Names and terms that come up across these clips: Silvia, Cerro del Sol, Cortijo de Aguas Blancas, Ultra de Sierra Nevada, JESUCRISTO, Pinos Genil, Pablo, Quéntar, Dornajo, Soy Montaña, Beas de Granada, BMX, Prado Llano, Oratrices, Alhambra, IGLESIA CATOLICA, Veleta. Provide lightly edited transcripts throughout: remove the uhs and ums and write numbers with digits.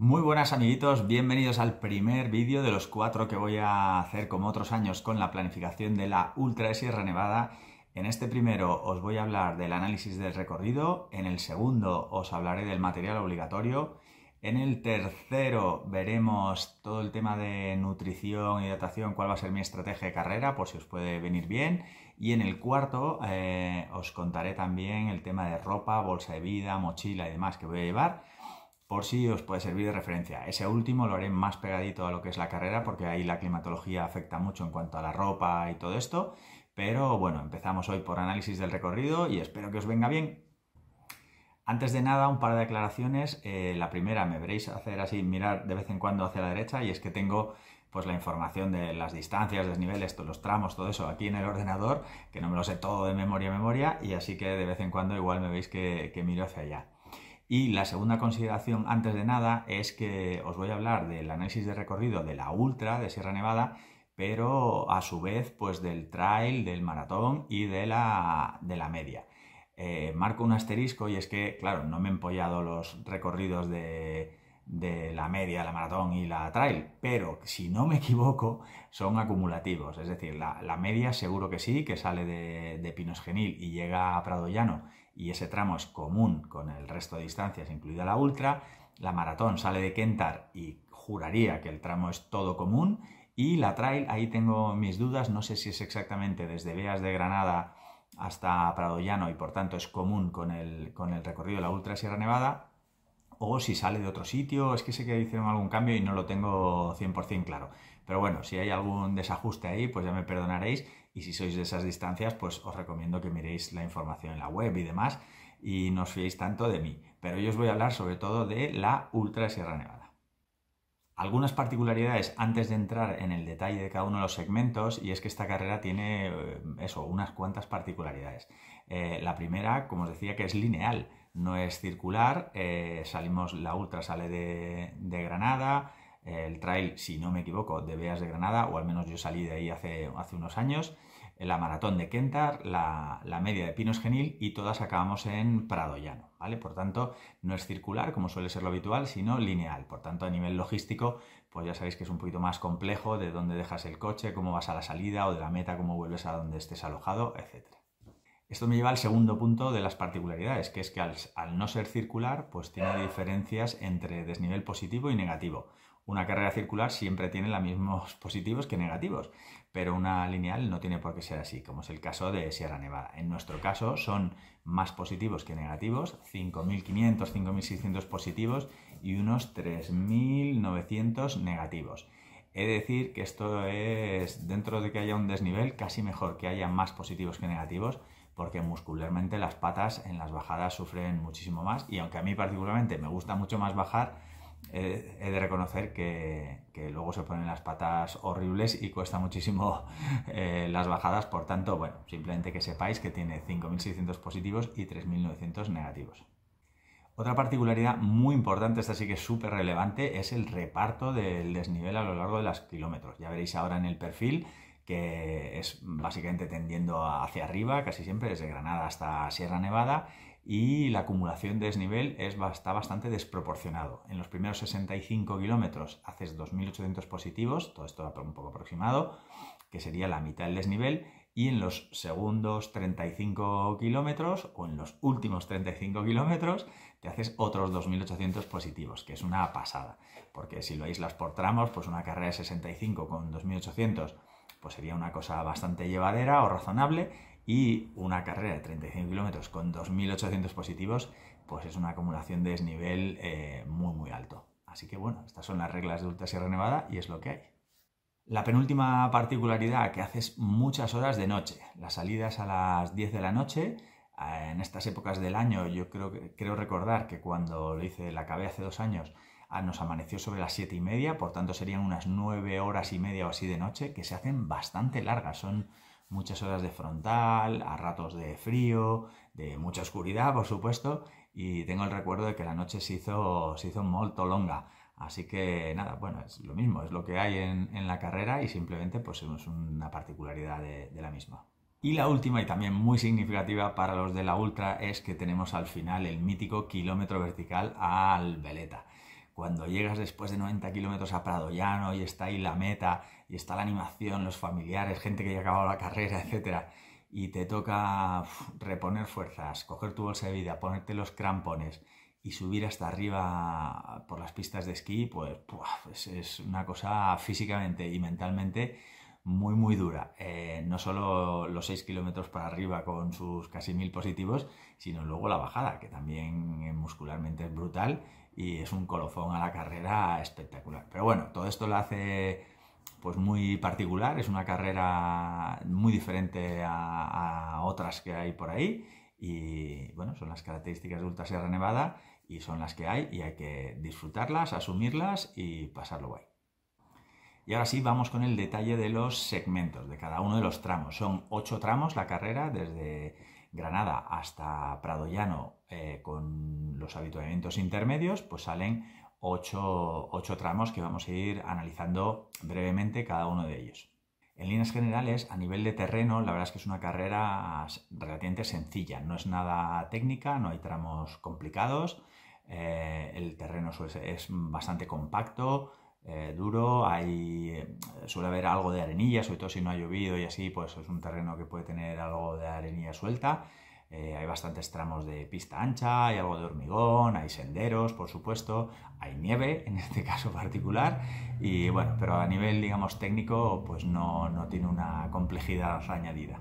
Muy buenas amiguitos, bienvenidos al primer vídeo de los 4 que voy a hacer como otros años con la planificación de la Ultra de Sierra Nevada. En este primero os voy a hablar del análisis del recorrido, en el segundo os hablaré del material obligatorio, en el tercero veremos todo el tema de nutrición, hidratación, cuál va a ser mi estrategia de carrera por si os puede venir bien, y en el cuarto os contaré también el tema de ropa, bolsa de vida, mochila y demás que voy a llevar, por si os puede servir de referencia. Ese último lo haré más pegadito a lo que es la carrera, porque ahí la climatología afecta mucho en cuanto a la ropa y todo esto. Pero bueno, empezamos hoy por análisis del recorrido y espero que os venga bien. Antes de nada, un par de aclaraciones. La primera, me veréis hacer así, mirar de vez en cuando hacia la derecha, y es que tengo pues la información de las distancias, desniveles, todos los tramos, todo eso aquí en el ordenador, que no me lo sé todo de memoria a memoria, y así que de vez en cuando igual me veis que miro hacia allá. Y la segunda consideración, antes de nada, es que os voy a hablar del análisis de recorrido de la Ultra de Sierra Nevada, pero a su vez pues del trail, del maratón y de la media. Marco un asterisco, y es que, claro, no me he empollado los recorridos de la media, la maratón y la trail, pero si no me equivoco son acumulativos. Es decir, la media seguro que sí, que sale de Pinos Genil y llega a Prado Llano, y ese tramo es común con el resto de distancias, incluida la ultra. La maratón sale de Quéntar y juraría que el tramo es todo común. Y la trail, ahí tengo mis dudas, no sé si es exactamente desde Beas de Granada hasta Prado Llano y por tanto es común con el recorrido de la Ultra Sierra Nevada, o si sale de otro sitio. Es que sé que hicieron algún cambio y no lo tengo 100% claro. Pero bueno, si hay algún desajuste ahí, pues ya me perdonaréis. Y si sois de esas distancias, pues os recomiendo que miréis la información en la web y demás, y no os fiéis tanto de mí. Pero yo os voy a hablar sobre todo de la Ultra de Sierra Nevada. Algunas particularidades antes de entrar en el detalle de cada uno de los segmentos, y es que esta carrera tiene eso, unas cuantas particularidades. La primera, como os decía, que es lineal, no es circular. La Ultra sale de Granada. El trail, si no me equivoco, de Beas de Granada, o al menos yo salí de ahí hace unos años, la maratón de Quéntar, la media de Pinos Genil, y todas acabamos en Prado Llano, ¿vale? Por tanto, no es circular, como suele ser lo habitual, sino lineal. Por tanto, a nivel logístico, pues ya sabéis que es un poquito más complejo, de dónde dejas el coche, cómo vas a la salida o de la meta, cómo vuelves a donde estés alojado, etc. Esto me lleva al segundo punto de las particularidades, que es que al no ser circular, pues tiene diferencias entre desnivel positivo y negativo. Una carrera circular siempre tiene los mismos positivos que negativos, pero una lineal no tiene por qué ser así, como es el caso de Sierra Nevada. En nuestro caso son más positivos que negativos, 5.500, 5.600 positivos y unos 3.900 negativos. He de decir que esto es, dentro de que haya un desnivel, casi mejor que haya más positivos que negativos, porque muscularmente las patas en las bajadas sufren muchísimo más, y aunque a mí particularmente me gusta mucho más bajar, he de reconocer que luego se ponen las patas horribles y cuesta muchísimo las bajadas. Por tanto, bueno, simplemente que sepáis que tiene 5.600 positivos y 3.900 negativos. Otra particularidad muy importante, esta sí que es súper relevante, es el reparto del desnivel a lo largo de los kilómetros. Ya veréis ahora en el perfil que es básicamente tendiendo hacia arriba, casi siempre desde Granada hasta Sierra Nevada, y la acumulación de desnivel está bastante desproporcionado. En los primeros 65 kilómetros haces 2.800 positivos, todo esto un poco aproximado, que sería la mitad del desnivel, y en los segundos 35 kilómetros, o en los últimos 35 kilómetros, te haces otros 2.800 positivos, que es una pasada, porque si lo aíslas por tramos, pues una carrera de 65 con 2.800 pues sería una cosa bastante llevadera o razonable, y una carrera de 35 kilómetros con 2.800 positivos, pues es una acumulación de desnivel muy muy alto. Así que bueno, estas son las reglas de Ultra Sierra Nevada y es lo que hay. La penúltima particularidad, que haces muchas horas de noche. Las salidas a las 10 de la noche, en estas épocas del año, yo creo recordar que cuando lo hice, la acabé hace 2 años, nos amaneció sobre las 7:30, por tanto serían unas 9 horas y media o así de noche, que se hacen bastante largas, son muchas horas de frontal, a ratos de frío, de mucha oscuridad, por supuesto, y tengo el recuerdo de que la noche se hizo molto longa. Así que nada, bueno, es lo mismo, es lo que hay en la carrera, y simplemente pues es una particularidad de la misma. Y la última, y también muy significativa para los de la Ultra, es que tenemos al final el mítico kilómetro vertical al Veleta. cuando llegas después de 90 kilómetros a Prado Llano y está ahí la meta, y está la animación, los familiares, gente que ya ha acabado la carrera, etc. Y te toca reponer fuerzas, coger tu bolsa de vida, ponerte los crampones y subir hasta arriba por las pistas de esquí, pues es una cosa físicamente y mentalmente muy muy dura. No solo los 6 kilómetros para arriba con sus casi 1000 positivos, sino luego la bajada, que también muscularmente es brutal y es un colofón a la carrera espectacular. Pero bueno, todo esto lo hace pues muy particular, es una carrera muy diferente a otras que hay por ahí. Y bueno, son las características de Ultra Sierra Nevada y son las que hay y hay que disfrutarlas, asumirlas y pasarlo guay. Y ahora sí, vamos con el detalle de los segmentos de cada uno de los tramos. Son 8 tramos la carrera, desde Granada hasta Prado Llano, con los habituamientos intermedios, pues salen 8 tramos que vamos a ir analizando brevemente cada uno de ellos. En líneas generales, a nivel de terreno, la verdad es que es una carrera relativamente sencilla. No es nada técnica, no hay tramos complicados. El terreno es bastante compacto, duro. Suele haber algo de arenilla, sobre todo si no ha llovido y así, pues es un terreno que puede tener algo de arenilla suelta. Hay bastantes tramos de pista ancha, hay algo de hormigón, hay senderos, por supuesto, hay nieve en este caso particular y bueno, pero a nivel, digamos, técnico, pues no tiene una complejidad añadida.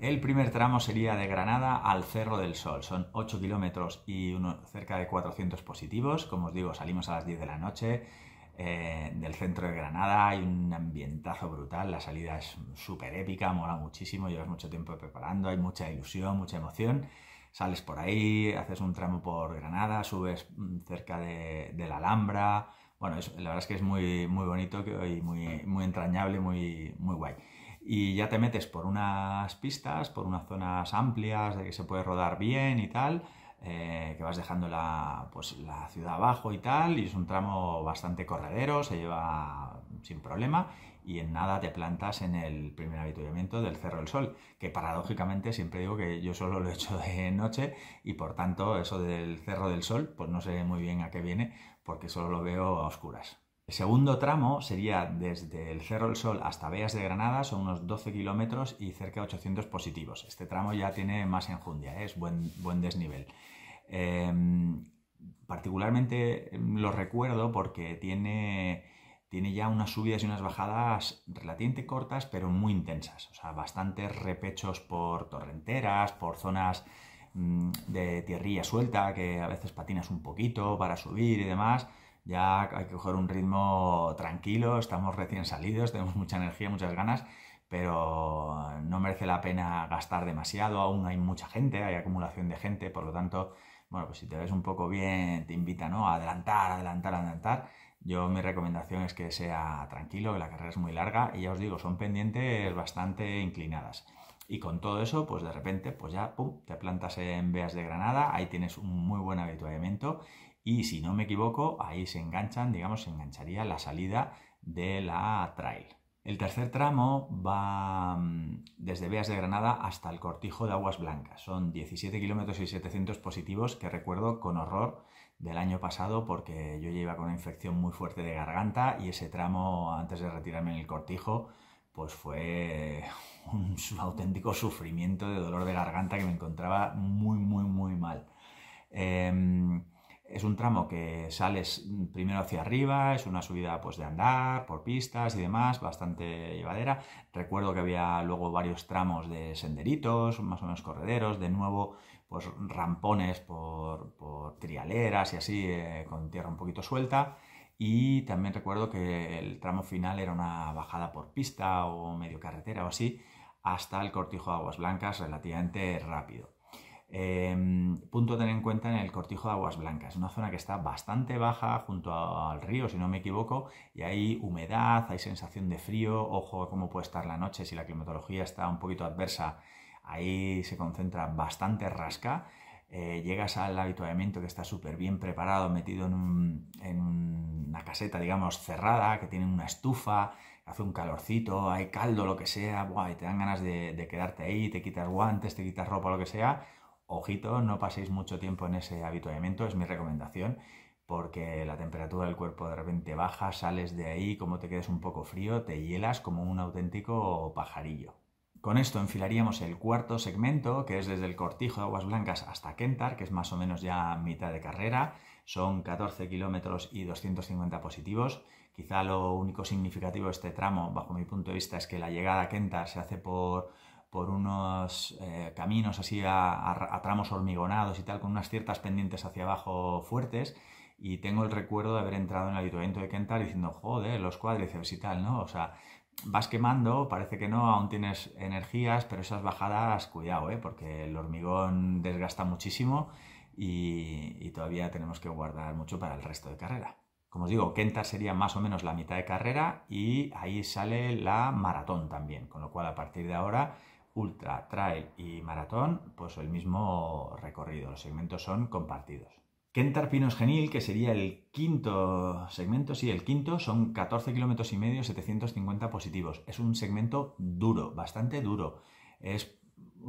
El primer tramo sería de Granada al Cerro del Sol, son 8 kilómetros y cerca de 400 positivos. Como os digo, salimos a las 10 de la noche del centro de Granada, hay un ambientazo brutal, la salida es súper épica, mola muchísimo, llevas mucho tiempo preparando, hay mucha ilusión, mucha emoción. Sales por ahí, haces un tramo por Granada, subes cerca de la Alhambra. Bueno, la verdad es que es muy, muy bonito y muy, muy entrañable, muy, muy guay. Y ya te metes por unas pistas, por unas zonas amplias de que se puede rodar bien y tal. Que vas dejando la ciudad abajo y tal, y es un tramo bastante corredero, se lleva sin problema y en nada te plantas en el primer habituamiento del Cerro del Sol, que paradójicamente siempre digo que yo solo lo he hecho de noche y por tanto eso del Cerro del Sol pues no sé muy bien a qué viene porque solo lo veo a oscuras. El segundo tramo sería desde el Cerro del Sol hasta Beas de Granada, son unos 12 kilómetros y cerca de 800 positivos. Este tramo ya tiene más enjundia, es buen desnivel. Particularmente lo recuerdo porque tiene ya unas subidas y unas bajadas relativamente cortas pero muy intensas. O sea, bastantes repechos por torrenteras, por zonas de tierrilla suelta que a veces patinas un poquito para subir y demás. Ya hay que coger un ritmo tranquilo, estamos recién salidos, tenemos mucha energía, muchas ganas, pero no merece la pena gastar demasiado, aún hay mucha gente, hay acumulación de gente, por lo tanto, bueno, pues si te ves un poco bien, te invita, ¿no?, a adelantar, adelantar, adelantar. Yo mi recomendación es que sea tranquilo, que la carrera es muy larga y ya os digo, son pendientes bastante inclinadas. Y con todo eso, pues de repente, pues ya, pum, te plantas en Beas de Granada, ahí tienes un muy buen habituamiento. Y si no me equivoco, ahí se enganchan, digamos, se engancharía la salida de la trail. El tercer tramo va desde Beas de Granada hasta el Cortijo de Aguas Blancas. Son 17 kilómetros y 700 positivos que recuerdo con horror del año pasado porque yo ya iba con una infección muy fuerte de garganta y ese tramo, antes de retirarme en el Cortijo, pues fue un auténtico sufrimiento de dolor de garganta que me encontraba muy, muy, muy mal. Es un tramo que sales primero hacia arriba, es una subida pues de andar, por pistas y demás, bastante llevadera. Recuerdo que había luego varios tramos de senderitos, más o menos correderos, de nuevo pues rampones por trialeras y así, con tierra un poquito suelta. Y también recuerdo que el tramo final era una bajada por pista o medio carretera o así, hasta el Cortijo de Aguas Blancas relativamente rápido. Punto a tener en cuenta en el Cortijo de Aguas Blancas, una zona que está bastante baja junto al río, si no me equivoco, y hay humedad, hay sensación de frío, ojo a cómo puede estar la noche, si la climatología está un poquito adversa, ahí se concentra bastante rasca. Llegas al habituamiento que está súper bien preparado, metido en una caseta, digamos, cerrada, que tiene una estufa, hace un calorcito, hay caldo, lo que sea, buah, y te dan ganas de quedarte ahí, te quitas guantes, te quitas ropa, lo que sea. Ojito, no paséis mucho tiempo en ese habituamiento, es mi recomendación, porque la temperatura del cuerpo de repente baja, sales de ahí, como te quedes un poco frío, te hielas como un auténtico pajarillo. Con esto enfilaríamos el cuarto segmento, que es desde el Cortijo de Aguas Blancas hasta Quéntar, que es más o menos ya mitad de carrera. Son 14 kilómetros y 250 positivos. Quizá lo único significativo de este tramo, bajo mi punto de vista, es que la llegada a Quéntar se hace por unos caminos así a tramos hormigonados y tal, con unas ciertas pendientes hacia abajo fuertes. Y tengo el recuerdo de haber entrado en el ayuntamiento de Quéntar diciendo, joder, los cuádriceps y tal, ¿no? O sea, vas quemando, parece que no, aún tienes energías, pero esas bajadas, cuidado, porque el hormigón desgasta muchísimo y todavía tenemos que guardar mucho para el resto de carrera. Como os digo, Quéntar sería más o menos la mitad de carrera y ahí sale la maratón también, con lo cual a partir de ahora, ultra, trail y maratón, pues el mismo recorrido, los segmentos son compartidos. Quéntar Pinos Genil, que sería el quinto segmento, sí, el quinto, son 14 kilómetros y medio, 750 positivos. Es un segmento duro, bastante duro. Es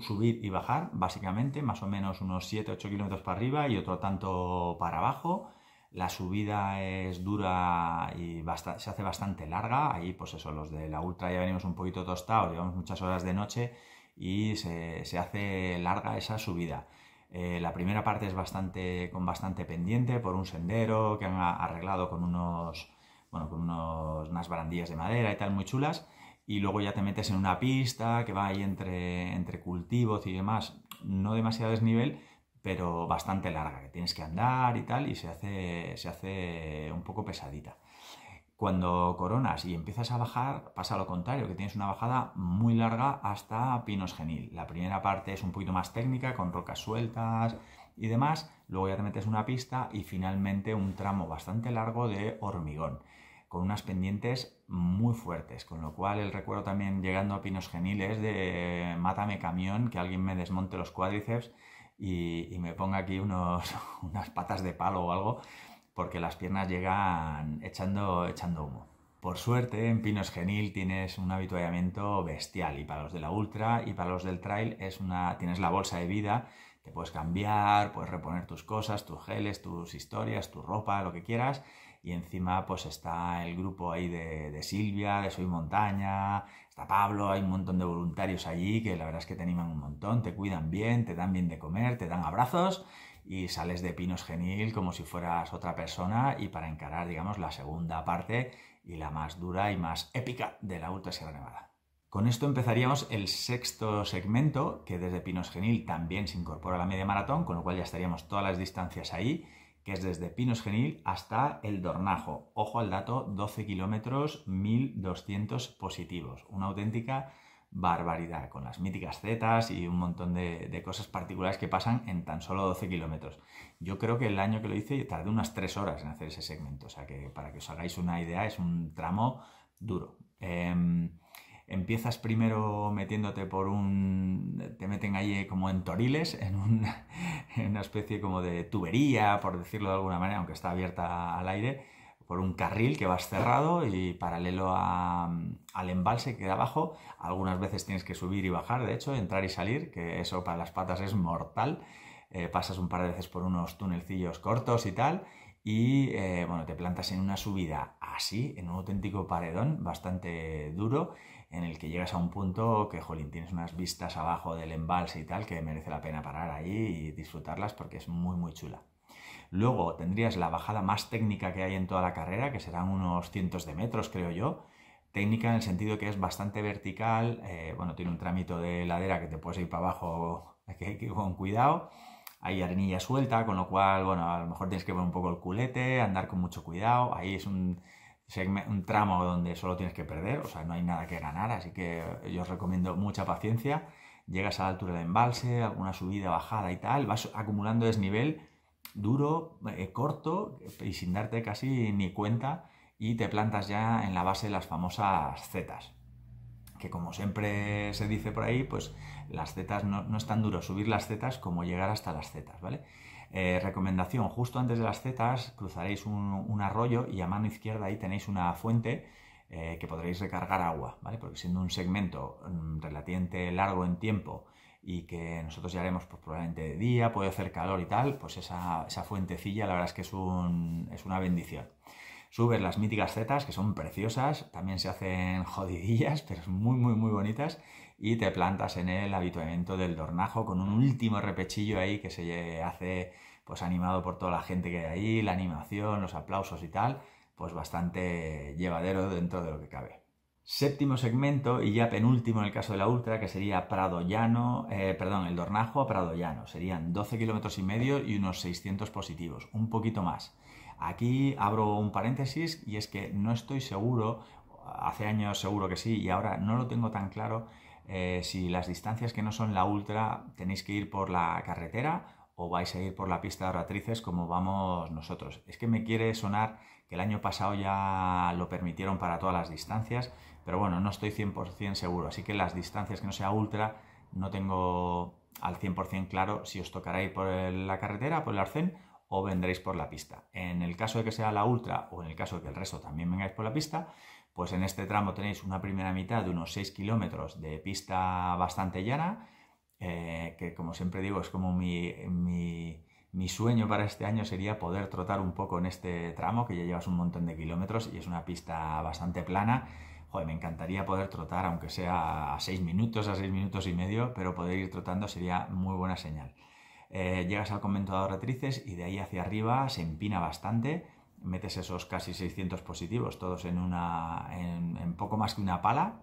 subir y bajar, básicamente, más o menos unos 7-8 kilómetros para arriba y otro tanto para abajo. La subida es dura y se hace bastante larga. Ahí, pues eso, los de la ultra ya venimos un poquito tostados, llevamos muchas horas de noche y se hace larga esa subida. La primera parte es con bastante pendiente por un sendero que han arreglado con unas barandillas de madera y tal muy chulas, y luego ya te metes en una pista que va ahí entre cultivos y demás, no demasiado desnivel, pero bastante larga, que tienes que andar y tal, y se hace un poco pesadita. Cuando coronas y empiezas a bajar, pasa lo contrario, que tienes una bajada muy larga hasta Pinos Genil. La primera parte es un poquito más técnica, con rocas sueltas y demás. Luego ya te metes una pista y finalmente un tramo bastante largo de hormigón, con unas pendientes muy fuertes. Con lo cual el recuerdo también llegando a Pinos Genil es de mátame camión, que alguien me desmonte los cuádriceps y me ponga aquí unas patas de palo o algo, porque las piernas llegan echando humo. Por suerte, en Pinos Genil tienes un avituallamiento bestial, y para los de la ultra y para los del trail tienes la bolsa de vida, te puedes cambiar, puedes reponer tus cosas, tus geles, tus historias, tu ropa, lo que quieras, y encima pues está el grupo ahí de Silvia, de Soy Montaña, está Pablo, hay un montón de voluntarios allí que la verdad es que te animan un montón, te cuidan bien, te dan bien de comer, te dan abrazos, y sales de Pinos Genil como si fueras otra persona y para encarar, digamos, la segunda parte y la más dura y más épica de la Ultra Sierra Nevada. Con esto empezaríamos el sexto segmento, que desde Pinos Genil también se incorpora a la media maratón, con lo cual ya estaríamos todas las distancias ahí, que es desde Pinos Genil hasta el Dornajo. Ojo al dato, 12 kilómetros, 1200 positivos. Una auténtica barbaridad, con las míticas zetas y un montón de cosas particulares que pasan en tan solo 12 kilómetros. Yo creo que el año que lo hice tardé unas 3 horas en hacer ese segmento, o sea que para que os hagáis una idea es un tramo duro. Empiezas primero metiéndote te meten ahí como en toriles, en una especie como de tubería, por decirlo de alguna manera, aunque está abierta al aire, por un carril que vas cerrado y paralelo al embalse que queda abajo. Algunas veces tienes que subir y bajar, de hecho, entrar y salir, que eso para las patas es mortal. Pasas un par de veces por unos tunelcillos cortos y tal, y bueno, te plantas en una subida así, en un auténtico paredón bastante duro, en el que llegas a un punto que, jolín, tienes unas vistas abajo del embalse y tal, que merece la pena parar ahí y disfrutarlas porque es muy, muy chula. Luego tendrías la bajada más técnica que hay en toda la carrera, que serán unos cientos de metros, creo yo. Técnica en el sentido que es bastante vertical, bueno, tiene un tramito de ladera que te puedes ir para abajo, que hay que ir con cuidado. Hay arenilla suelta, con lo cual, bueno, a lo mejor tienes que poner un poco el culete, andar con mucho cuidado. Ahí es un tramo donde solo tienes que perder, o sea, no hay nada que ganar, así que yo os recomiendo mucha paciencia. Llegas a la altura del embalse, alguna subida, bajada y tal, vas acumulando desnivel duro, corto y sin darte casi ni cuenta, y te plantas ya en la base de las famosas zetas, que como siempre se dice por ahí, pues las zetas no es tan duro subir las zetas como llegar hasta las zetas, ¿vale? Recomendación, justo antes de las zetas cruzaréis un arroyo y a mano izquierda ahí tenéis una fuente que podréis recargar agua, ¿vale? Porque siendo un segmento relativamente largo en tiempo y que nosotros ya haremos pues, probablemente de día, puede hacer calor y tal, pues esa fuentecilla la verdad es que es una bendición. Subes las míticas zetas, que son preciosas, también se hacen jodidillas, pero son muy bonitas, y te plantas en el habituamiento del Dornajo con un último repechillo ahí que se hace pues animado por toda la gente que hay ahí, la animación, los aplausos y tal, pues bastante llevadero dentro de lo que cabe. Séptimo segmento y ya penúltimo en el caso de la Ultra, que sería Prado Llano, perdón, el Dornajo a Prado Llano. Serían 12,5 kilómetros y unos 600 positivos, un poquito más. Aquí abro un paréntesis y es que no estoy seguro, hace años seguro que sí y ahora no lo tengo tan claro, si las distancias que no son la Ultra tenéis que ir por la carretera o vais a ir por la pista de oratrices como vamos nosotros. Es que me quiere sonar que el año pasado ya lo permitieron para todas las distancias, pero bueno, no estoy 100% seguro. Así que las distancias que no sea ultra, no tengo al 100% claro si os tocará ir por la carretera, por el arcén, o vendréis por la pista. En el caso de que sea la ultra, o en el caso de que el resto también vengáis por la pista, pues en este tramo tenéis una primera mitad de unos 6 kilómetros de pista bastante llana, que como siempre digo es como mi sueño para este año sería poder trotar un poco en este tramo que ya llevas un montón de kilómetros y es una pista bastante plana. Joder, me encantaría poder trotar aunque sea a 6 minutos, a 6 minutos y medio, pero poder ir trotando sería muy buena señal. Llegas al convento de Oratrices y de ahí hacia arriba se empina bastante, metes esos casi 600 positivos todos en poco más que una pala.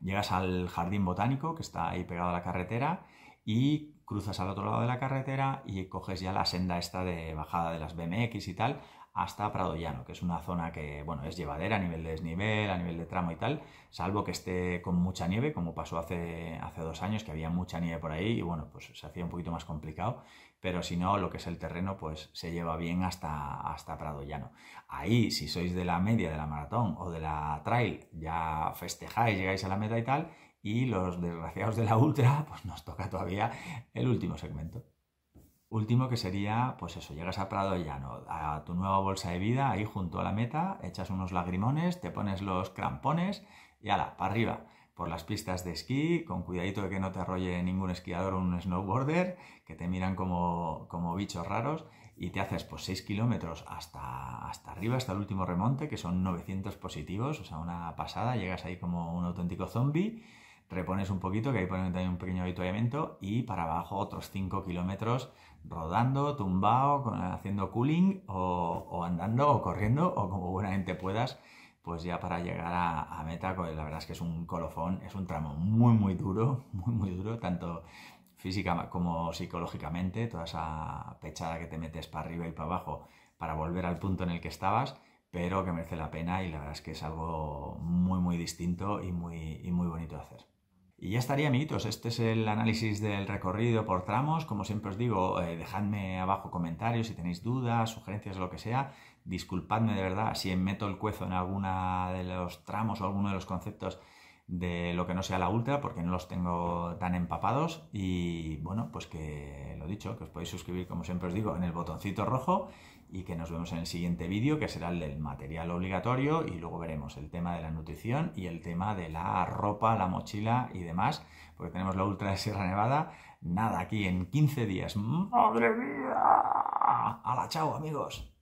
Llegas al jardín botánico, que está ahí pegado a la carretera, y cruzas al otro lado de la carretera y coges ya la senda esta de bajada de las BMX y tal, hasta Prado Llano, que es una zona que, bueno, es llevadera a nivel de desnivel, a nivel de tramo y tal, salvo que esté con mucha nieve, como pasó hace 2 años, que había mucha nieve por ahí, y bueno, pues se hacía un poquito más complicado, pero si no, lo que es el terreno, pues se lleva bien hasta Prado Llano. Ahí, si sois de la media, de la maratón o de la trail, ya festejáis, llegáis a la meta y tal, y los desgraciados de la ultra, pues nos toca todavía el último segmento. Último que sería, pues eso, llegas a Prado Llano, a tu nueva bolsa de vida, ahí junto a la meta, echas unos lagrimones, te pones los crampones y ala, para arriba. Por las pistas de esquí, con cuidadito de que no te arrolle ningún esquiador o un snowboarder, que te miran como bichos raros, y te haces pues 6 kilómetros hasta arriba, hasta el último remonte, que son 900 positivos, o sea, una pasada, llegas ahí como un auténtico zombie, repones un poquito, que ahí ponen también un pequeño habituamiento, y para abajo otros 5 kilómetros rodando, tumbado, haciendo cooling, o andando, o corriendo, o como buenamente puedas, pues ya para llegar a meta. La verdad es que es un colofón, es un tramo muy duro, tanto física como psicológicamente, toda esa pechada que te metes para arriba y para abajo para volver al punto en el que estabas, pero que merece la pena y la verdad es que es algo muy distinto y muy bonito de hacer. Y ya estaría, amiguitos, este es el análisis del recorrido por tramos. Como siempre os digo, dejadme abajo comentarios si tenéis dudas, sugerencias, lo que sea. Disculpadme de verdad si meto el cuezo en alguno de los tramos o alguno de los conceptos de lo que no sea la ultra, porque no los tengo tan empapados. Y bueno, pues que lo dicho, que os podéis suscribir, como siempre os digo, en el botoncito rojo y que nos vemos en el siguiente vídeo, que será el del material obligatorio, y luego veremos el tema de la nutrición y el tema de la ropa, la mochila y demás, porque tenemos la Ultra de Sierra Nevada, nada, aquí en 15 días. ¡Madre mía! ¡Hala, chao, amigos!